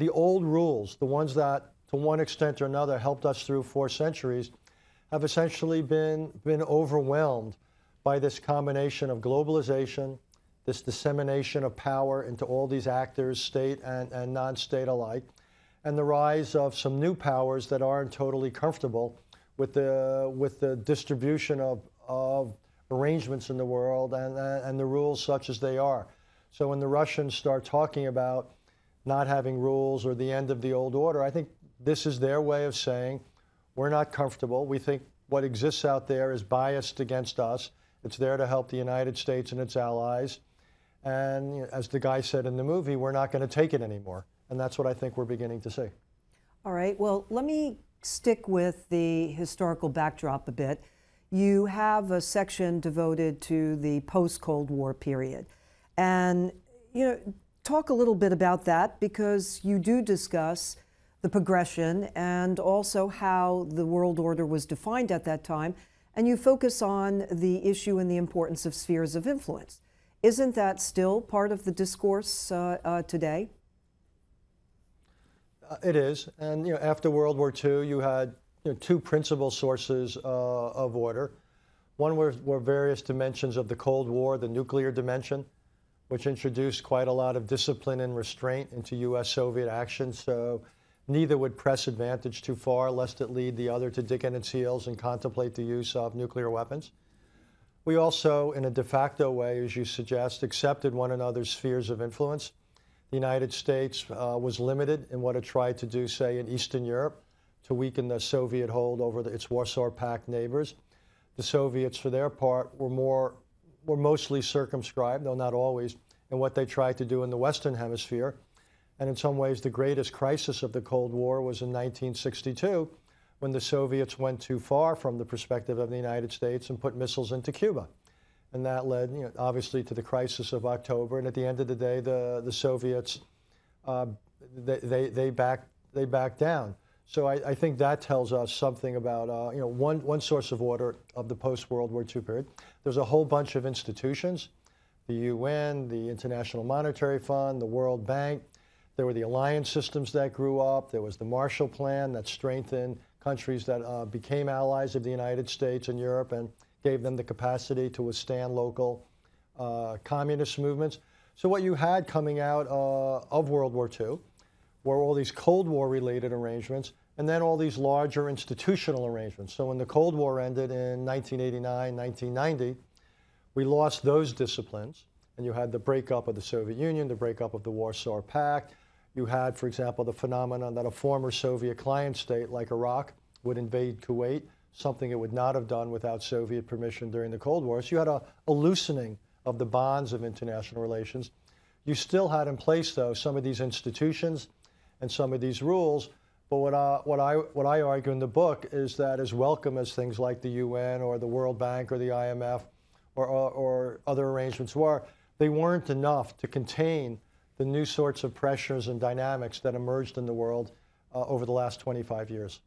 the old rules, the ones that to one extent or another helped us through 4 centuries, have essentially been overwhelmed by this combination of globalization, this dissemination of power into all these actors, state and non-state alike, and the rise of some new powers that aren't totally comfortable with the distribution of arrangements in the world and the rules such as they are. So when the Russians start talking about not having rules or the end of the old order, I think this is their way of saying, we're not comfortable. We think what exists out there is biased against us. It's there to help the United States and its allies. And you know, as the guy said in the movie, we're not going to take it anymore. And that's what I think we're beginning to see. All right. Well, let me stick with the historical backdrop a bit. You have a section devoted to the post-Cold War period. And, you know, talk a little bit about that, because you do discuss the progression and also how the world order was defined at that time, and you focus on the issue and the importance of spheres of influence. Isn't that still part of the discourse today? It is. And you know, after World War II, you had two principal sources of order. One were various dimensions of the Cold War, the nuclear dimension, which introduced quite a lot of discipline and restraint into U.S.-Soviet action. So neither would press advantage too far, lest it lead the other to dig in its heels and contemplate the use of nuclear weapons. We also, in a de facto way, as you suggest, accepted one another's spheres of influence. The United States was limited in what it tried to do, say, in Eastern Europe, to weaken the Soviet hold over its Warsaw Pact neighbors. The Soviets, for their part, were mostly circumscribed, though not always, in what they tried to do in the Western Hemisphere. And in some ways, the greatest crisis of the Cold War was in 1962, when the Soviets went too far from the perspective of the United States and put missiles into Cuba. And that led, you know, obviously, to the crisis of October. And at the end of the day, the Soviets, they backed down. So I think that tells us something about, you know, one source of order of the post-World War II period. There's a whole bunch of institutions, the UN, the International Monetary Fund, the World Bank. There were the alliance systems that grew up. There was the Marshall Plan that strengthened countries that became allies of the United States and Europe and gave them the capacity to withstand local communist movements. So what you had coming out of World War II were all these Cold War-related arrangements and then all these larger institutional arrangements. So when the Cold War ended in 1989, 1990, we lost those disciplines. And you had the breakup of the Soviet Union, the breakup of the Warsaw Pact. You had, for example, the phenomenon that a former Soviet client state like Iraq would invade Kuwait, something it would not have done without Soviet permission during the Cold War. So you had a loosening of the bonds of international relations. You still had in place, though, some of these institutions and some of these rules. But what I argue in the book is that as welcome as things like the UN or the World Bank or the IMF or other arrangements were, they weren't enough to contain the new sorts of pressures and dynamics that emerged in the world over the last 25 years.